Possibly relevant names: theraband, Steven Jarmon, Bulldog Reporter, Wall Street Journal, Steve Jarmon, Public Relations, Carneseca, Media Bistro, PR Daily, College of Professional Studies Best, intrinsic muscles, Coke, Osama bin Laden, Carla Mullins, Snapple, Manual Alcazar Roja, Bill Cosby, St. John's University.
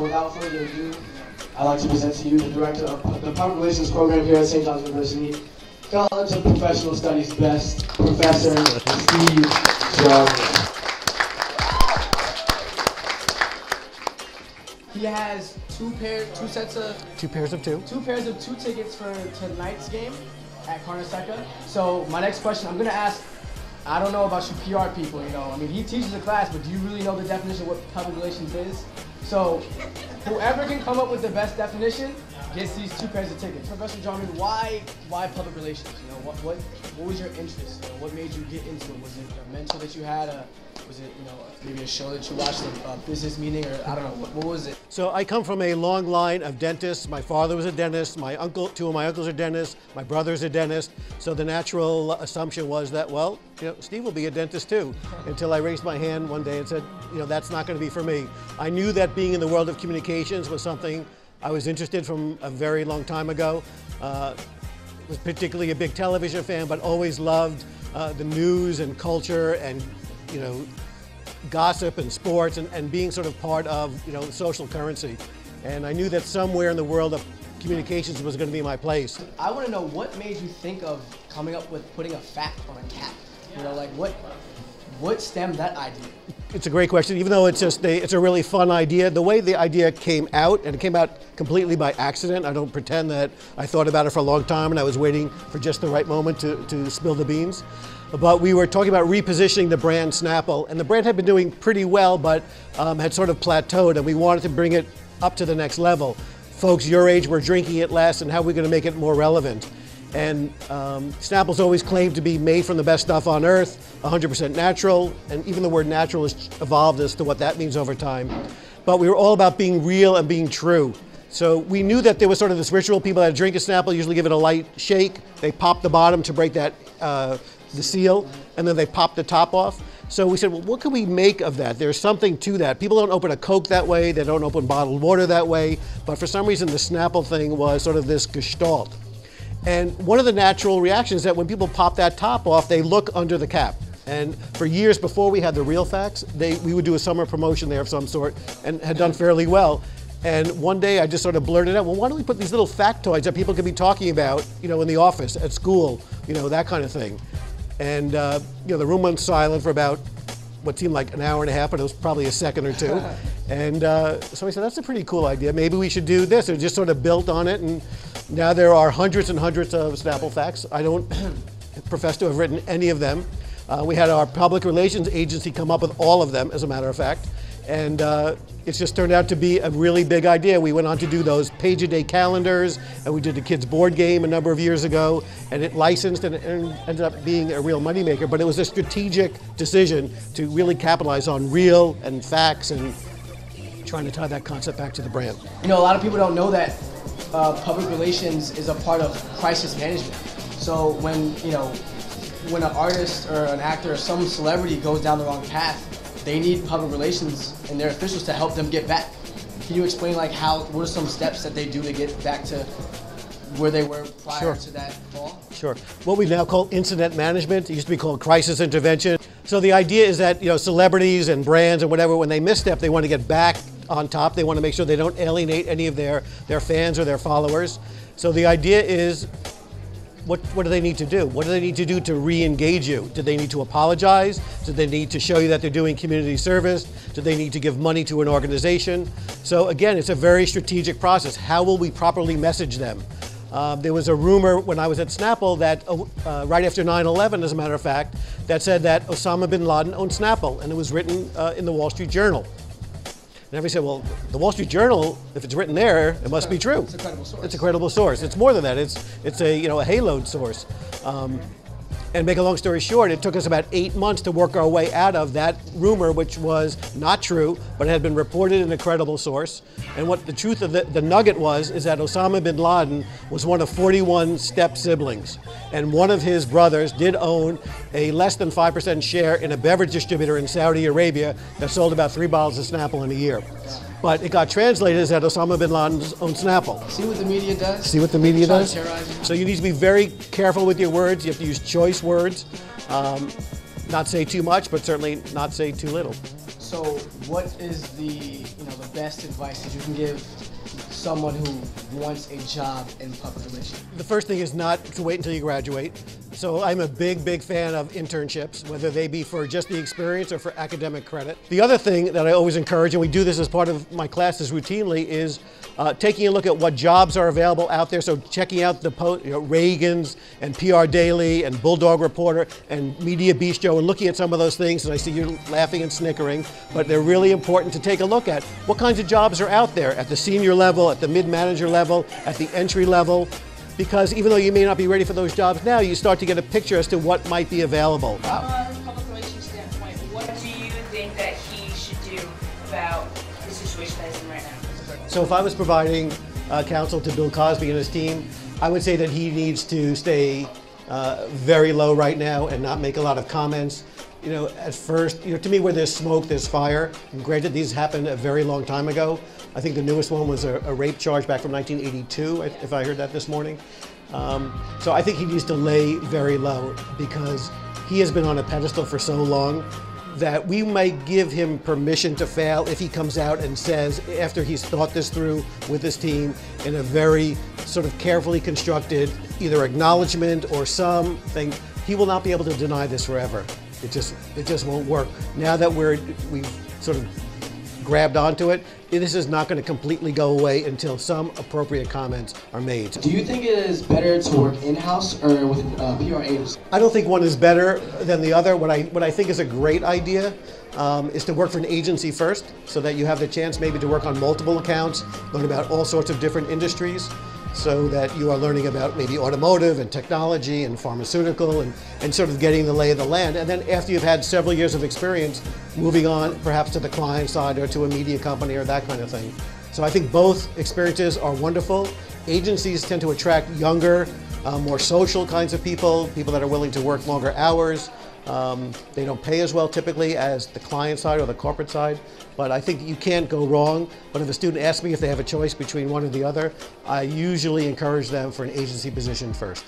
So without further ado, I'd like to present to you the director of the Public Relations Program here at St. John's University, College of Professional Studies Best, Professor Steve Jarmon. He has two pairs of two tickets for tonight's game at Carneseca. So my next question, I'm gonna ask, I don't know about you PR people, you know. I mean, he teaches a class, but do you really know the definition of what public relations is? So whoever can come up with the best definition gets these two pairs of tickets. Professor Jarmon, why public relations? You know, what was your interest? You know, what made you get into it? Was it a mentor that you had? Was it, you know, maybe a show that you watched, a business meeting, or I don't know, what was it? So I come from a long line of dentists. My father was a dentist. My uncle, two of my uncles are dentists. My brother's a dentist. So the natural assumption was that, well, you know, Steve will be a dentist too, until I raised my hand one day and said, you know, that's not going to be for me. I knew that being in the world of communications was something I was interested from a very long time ago. Was particularly a big television fan, but always loved the news and culture and, you know, gossip and sports and being sort of part of, you know, social currency. And I knew that somewhere in the world of communications was going to be my place. I want to know what made you think of coming up with putting a fact on a cap. You know, like what stemmed that idea? It's a great question, even though it's just it's a really fun idea. The way the idea came out, and it came out completely by accident. I don't pretend that I thought about it for a long time and I was waiting for just the right moment to spill the beans. But we were talking about repositioning the brand Snapple, and the brand had been doing pretty well, but had sort of plateaued, and we wanted to bring it up to the next level. Folks your age were drinking it less, and how are we going to make it more relevant? And Snapple's always claimed to be made from the best stuff on earth, 100% natural, and even the word natural has evolved as to what that means over time. But we were all about being real and being true. So we knew that there was sort of this ritual. People that drink a Snapple usually give it a light shake. They pop the bottom to break that the seal, and then they pop the top off. So we said, well, what can we make of that? There's something to that. People don't open a Coke that way. They don't open bottled water that way. But for some reason, the Snapple thing was sort of this gestalt. And one of the natural reactions is that when people pop that top off, they look under the cap. And for years before we had the real facts, we would do a summer promotion there of some sort and had done fairly well. And one day I just sort of blurted out, well, why don't we put these little factoids that people could be talking about, you know, in the office, at school, you know, that kind of thing. And, you know, the room went silent for about what seemed like an hour and a half, but it was probably a second or two. And somebody said, that's a pretty cool idea. Maybe we should do this. And just sort of built on it. And now there are hundreds and hundreds of Snapple facts. I don't profess to have written any of them. We had our public relations agency come up with all of them, as a matter of fact. And it's just turned out to be a really big idea. We went on to do those page-a-day calendars, and we did the kids' board game a number of years ago, and it licensed and it ended up being a real moneymaker. But it was a strategic decision to really capitalize on real and facts and trying to tie that concept back to the brand. You know, a lot of people don't know that public relations is a part of crisis management. So when, you know, when an artist or an actor or some celebrity goes down the wrong path, they need public relations and their officials to help them get back. Can you explain, like, what are some steps that they do to get back to where they were prior to that fall? Sure. What we now call incident management. It used to be called crisis intervention. So the idea is that, you know, celebrities and brands and whatever, when they misstep, they want to get back on top. They want to make sure they don't alienate any of their fans or their followers. So the idea is, what do they need to do? What do they need to do to re-engage you? Do they need to apologize? Do they need to show you that they're doing community service? Do they need to give money to an organization? So again, it's a very strategic process. How will we properly message them? There was a rumor when I was at Snapple that right after 9/11, as a matter of fact, that said that Osama bin Laden owned Snapple, and it was written in the Wall Street Journal. And everybody said, well, the Wall Street Journal, if it's written there, it must be true. It's a credible source. It's a credible source. It's more than that. It's a, you know, a halo source. And make a long story short, it took us about 8 months to work our way out of that rumor, which was not true, but had been reported in a credible source. And what the truth of the nugget was is that Osama bin Laden was one of 41 step siblings. And one of his brothers did own a less than 5% share in a beverage distributor in Saudi Arabia that sold about 3 bottles of Snapple in a year. But it got translated as that Osama bin Laden's own Snapple. See what the media does? See what the media does? So you need to be very careful with your words. You have to use choice words. Not say too much, but certainly not say too little. So what is the, the best advice that you can give someone who wants a job in public relations? The first thing is not to wait until you graduate. So I'm a big fan of internships, whether they be for just the experience or for academic credit. The other thing that I always encourage, and we do this as part of my classes routinely, is taking a look at what jobs are available out there. So checking out the Reagan's and PR Daily and Bulldog Reporter and Media Bistro and looking at some of those things. And I see you laughing and snickering, but they're really important to take a look at. What kinds of jobs are out there at the senior level, at the mid-manager level, at the entry level? Because even though you may not be ready for those jobs now, you start to get a picture as to what might be available. From a public relations standpoint, what do you think that he should do about the situation that he's in right now? So if I was providing counsel to Bill Cosby and his team, I would say that he needs to stay very low right now and not make a lot of comments. At first, to me, where there's smoke, there's fire. And granted, these happened a very long time ago. I think the newest one was a rape charge back from 1982, if I heard that this morning. So I think he needs to lay very low because he has been on a pedestal for so long that we might give him permission to fail if he comes out and says, after he's thought this through with his team in a very sort of carefully constructed either acknowledgement or something, he will not be able to deny this forever. It just won't work. Now that we've sort of grabbed onto it, this is not going to completely go away until some appropriate comments are made. Do you think it is better to work in-house or with PR agency? I don't think one is better than the other. What I think is a great idea is to work for an agency first, so that you have the chance maybe to work on multiple accounts, learn about all sorts of different industries, so that you are learning about maybe automotive and technology and pharmaceutical and sort of getting the lay of the land. And then after you've had several years of experience, moving on perhaps to the client side or to a media company or that kind of thing. So I think both experiences are wonderful. Agencies tend to attract younger, more social kinds of people, people that are willing to work longer hours. They don't pay as well typically as the client side or the corporate side, but I think you can't go wrong. But if a student asks me if they have a choice between one or the other, I usually encourage them for an agency position first.